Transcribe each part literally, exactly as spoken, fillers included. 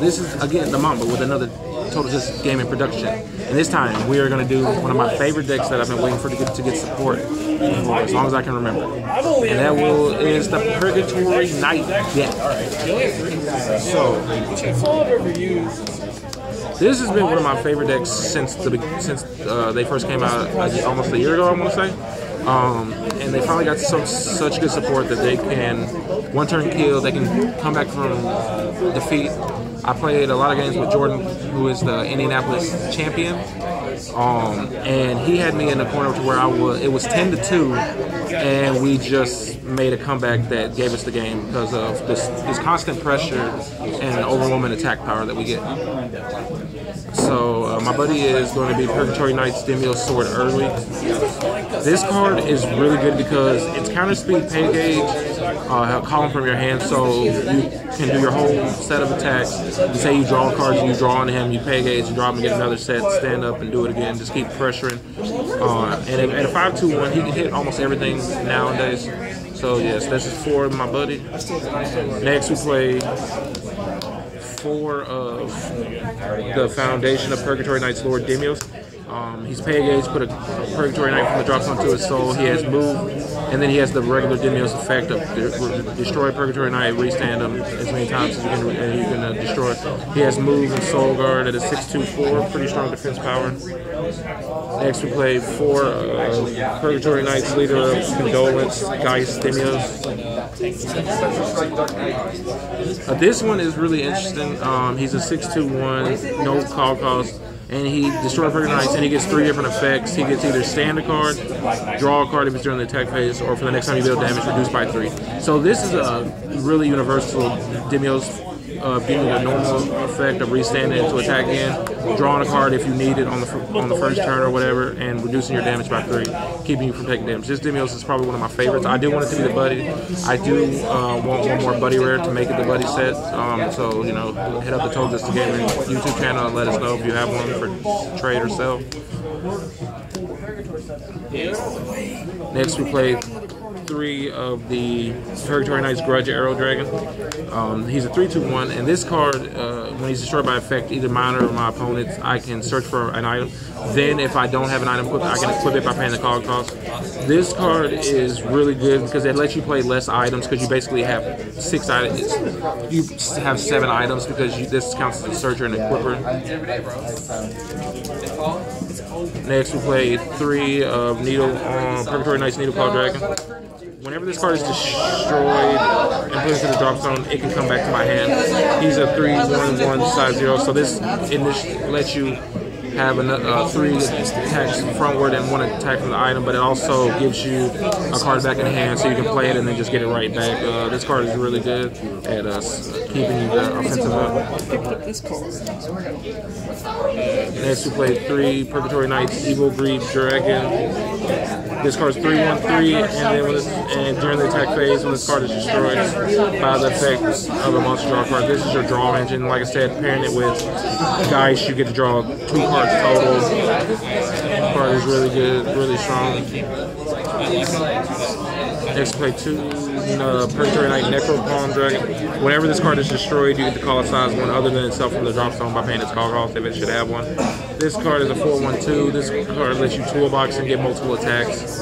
This is, again, the Mamba with another Total Justice Gaming production. And this time, we are going to do one of my favorite decks that I've been waiting for to get, to get support for as long as I can remember. And that will is the Purgatory Knight deck. So, this has been one of my favorite decks since the since uh, they first came out like, almost a year ago, I want to say. Um, and they finally got so, such good support that they can one turn kill, they can come back from defeat. I played a lot of games with Jordan, who is the Indianapolis champion, um, and he had me in the corner to where I was. It was ten to two, and we just made a comeback that gave us the game because of this, this constant pressure and overwhelming attack power that we get. So uh, my buddy is going to be Purgatory Knight's Demios Sword early. This card is really good because it's counter speed, pay gauge, uh, column from your hand, so you can do your whole set of attacks. You say you draw cards, you draw on him, you pay gauge, you draw him and get another set, stand up and do it again, just keep pressuring. Uh, and at a five two one, he can hit almost everything nowadays. So yes, this is for my buddy. Next we play four of the foundation of Purgatory Knight's Lord Demios. Um, he's pay gauge, put a Purgatory Knight from the drops onto his soul. He has move, and then he has the regular Demios effect of de destroy Purgatory Knight, restand him as many times as you can, uh, you can uh, destroy. He has move and soul guard at a six two four, pretty strong defense power. Next we play four uh, Purgatory Knight's Leader of Condolence, Geist Demios. Uh, this one is really interesting. Um, he's a six two one, no call cost, and he destroys Purgatory Knights, and he gets three different effects. He gets either stand a card, draw a card if it's during the attack phase, or for the next time you deal damage, reduced by three. So this is a really universal Demios, uh, being a normal effect of restanding it to attack in, drawing a card if you need it on the on the first turn or whatever, and reducing your damage by three, keeping you from taking damage. This Demios is probably one of my favorites. I do want it to be the buddy. I do uh, want one more buddy rare to make it the buddy set. Um, so you know, hit up the Total Justice Gaming YouTube channel and let us know if you have one for trade or sell. Next, we play three of the Purgatory Knight's Grudge Arrow Dragon. Um, he's a three two one, and this card, uh, when he's destroyed by effect, either mine or my opponent's, I can search for an item. Then, if I don't have an item equipped, I can equip it by paying the call cost. This card is really good because it lets you play less items because you basically have six items. You have seven items because you, this counts as a searcher and equipper. Next, we play three of Needle uh, Purgatory Knight's Needle Claw Dragon. Whenever this card is destroyed and put into the drop zone, it can come back to my hand. He's a three one one size zero, so this in this lets you have another, uh, three attacks frontward and one attack from the item, but it also gives you a card back in the hand, so you can play it and then just get it right back. Uh, this card is really good at uh, keeping the offensive up. Next, we play three Purgatory Knights Evil Greed Dragon. This card's three one three, and then when this, and during the attack phase, when this card is destroyed by the effects of a monster draw card, this is your draw engine. Like I said, pairing it with Geist, you get to draw two cards total. This card is really good, really strong. Next play two, uh, Perchlorite Necro Palm Dragon. Whenever this card is destroyed, you get to call a size one other than itself from the drop zone by paying its call cost if it should have one. This card is a four one two. This card lets you toolbox and get multiple attacks.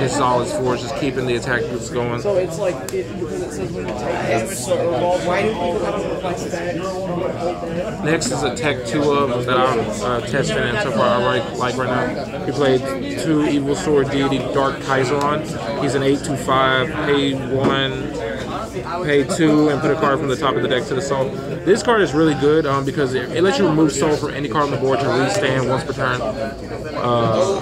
This is all it's for, is just keeping the attack groups going. So it's like, it, because it says when you take damage, so it revolves right all that. Next is a tech two of that I'm uh, testing and so far I like, like right now. We played two Evil Sword Deity Dark Kaiserion. He's an eight two five, pay one, pay two, and put a card from the top of the deck to the soul. This card is really good um, because it, it lets you remove soul from any card on the board to restand once per turn. Uh,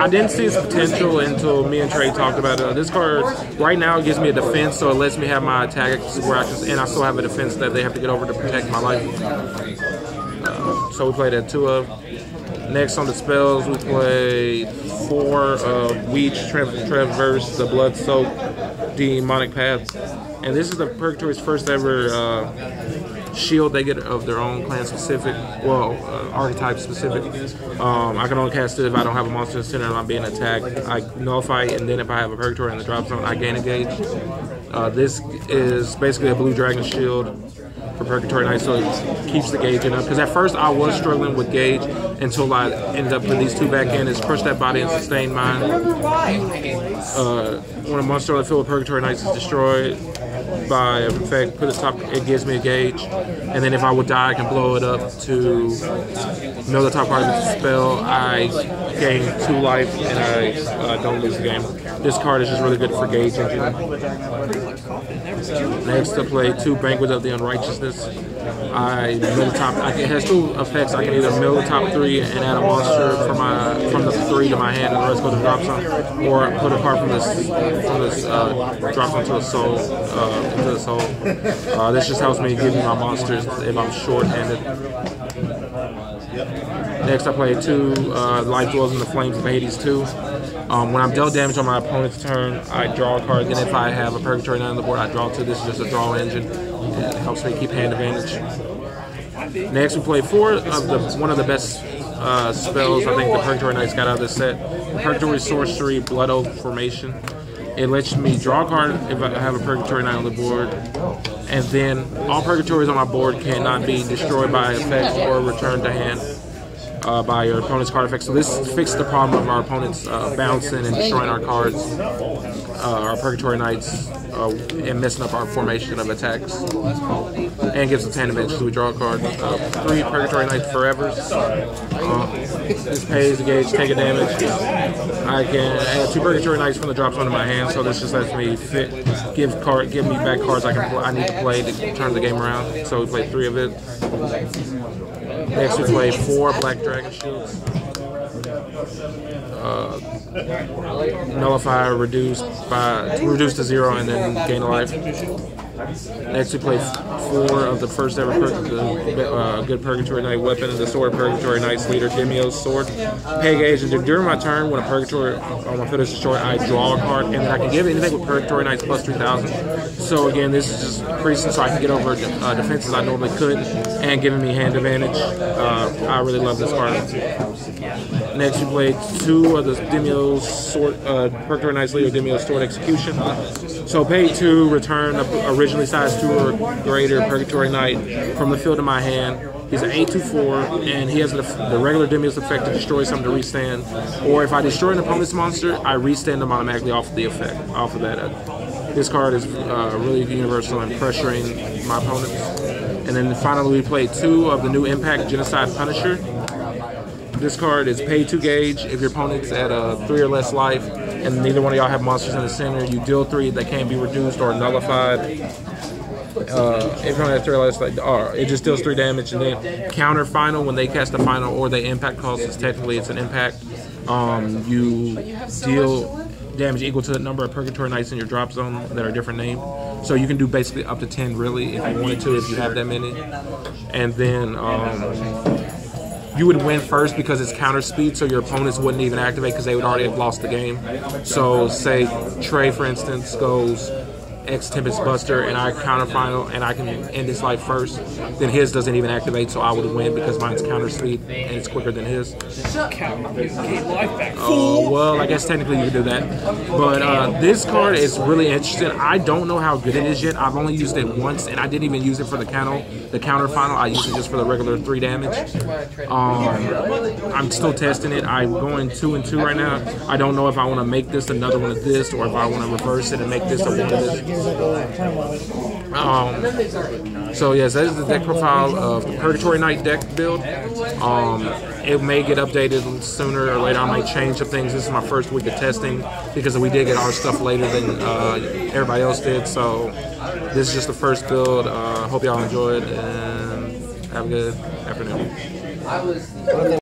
I didn't see its potential until me and Trey talked about it. Uh, this card right now it gives me a defense, so it lets me have my attack where I can, and I still have a defense that they have to get over to protect my life. Uh, so we played that two of. Next on the spells, we play four of Weech, Traverse the Blood Soak, Demonic Path. And this is the Purgatory's first ever uh, shield they get of their own clan specific, well, uh, archetype specific. Um, I can only cast it if I don't have a monster in the center and I'm being attacked. I nullify it, and then if I have a Purgatory in the drop zone, I gain a gauge. Uh, this is basically a blue dragon shield. for Purgatory Knight, so it keeps the gauging up. Because at first I was struggling with gauge until I ended up putting these two back in. It's Crush That Body and Sustain Mind. Uh, when a monster on the field with Purgatory Knights is destroyed by an effect, put it top, it gives me a gauge. And then if I would die, I can blow it up to know the top part of the spell. I gain two life and I uh, don't lose the game. This card is just really good for gauging. Next to play two Banquets of the Unrighteousness. I mill top. I can, it has two effects. I can either mill the top three and add a monster from my from the three to my hand and the rest go to drop zone, or put a card from this from this uh, drop onto a soul uh, into a soul. Uh, this just helps me give me my monsters if I'm short-handed. Next, I play two uh, Life Dwells in the Flames of Hades two. Um, when I'm dealt damage on my opponent's turn, I draw a card. Then if I have a Purgatory Knight on the board, I draw two. This is just a draw engine. It helps me keep hand advantage. Next, we play four of the one of the best uh, spells I think the Purgatory Knight's got out of this set. The Purgatory Sorcery Blood Oak Formation. It lets me draw a card if I have a Purgatory Knight on the board, and then all Purgatories on my board cannot be destroyed by effects or returned to hand uh, by your opponent's card effects. So this fixed the problem of our opponents uh, bouncing and destroying our cards, uh, our Purgatory Knights, uh, and messing up our formation of attacks. And gives us ten advantage, so we draw a card. Uh, three Purgatory Knights Forevers. Uh, this pays the gauge, take a damage. I can add two Purgatory Knights from the drop zone to my hand, so this just lets me fit, give card, give me back cards I can, I need to play to turn the game around. So we play three of it. Next we play four Black Dragon Shields. Uh, Nullify, reduce by reduce to zero, and then gain a life. Next, we play four of the first ever pur the, uh, good Purgatory Knight weapon, the Sword Purgatory Knight's leader, Demios Sword. Pay gauge, and during my turn, when a Purgatory on my field is destroyed, I draw a card, and then I can give anything with Purgatory Knights plus three thousand. So again, this is just increasing, so I can get over uh, defenses I normally couldn't, and giving me hand advantage. Uh, I really love this card. Next, we play two of the Demios Sword, uh, Purgatory Knight's leader, Demios Sword Execution. So pay two, return a original size two or greater Purgatory Knight from the field to my hand. He's an eight two four, and he has the, the regular Demios effect to destroy something to restand. Or if I destroy an opponent's monster, I restand them automatically off of the effect, off of that. Uh, this card is uh, really universal in pressuring my opponents. And then finally, we play two of the new Impact Genocide Punisher. This card is pay two gauge. If your opponent's at a three or less life, and neither one of y'all have monsters in the center, you deal three that can't be reduced or nullified. Uh, if you're on that three or less, like, or it just deals three damage, and then counter final when they cast the final or they impact cost. It's technically it's an impact. Um, you deal damage equal to the number of Purgatory Knights in your drop zone that are different named. So you can do basically up to ten really if you wanted to, if you have that many. And then um, you would win first because it's counter speed, so your opponents wouldn't even activate because they would already have lost the game. So say Trey, for instance, goes X Tempest Buster and I counter final and I can end his life first, then his doesn't even activate, so I would win because mine's counter speed and it's quicker than his. Oh, uh, well, I guess technically you could do that. But uh, this card is really interesting. I don't know how good it is yet. I've only used it once and I didn't even use it for the counter, the counter final. I used it just for the regular three damage. Um, I'm still testing it. I'm going two and two right now. I don't know if I want to make this another one of this or if I want to reverse it and make this a one of this. Um, so yes, that is the deck profile of the Purgatory Knight deck build. Um, it may get updated sooner or later. I may change some things. This is my first week of testing because we did get our stuff later than uh, everybody else did. So this is just the first build. I uh, hope y'all enjoyed and have a good afternoon.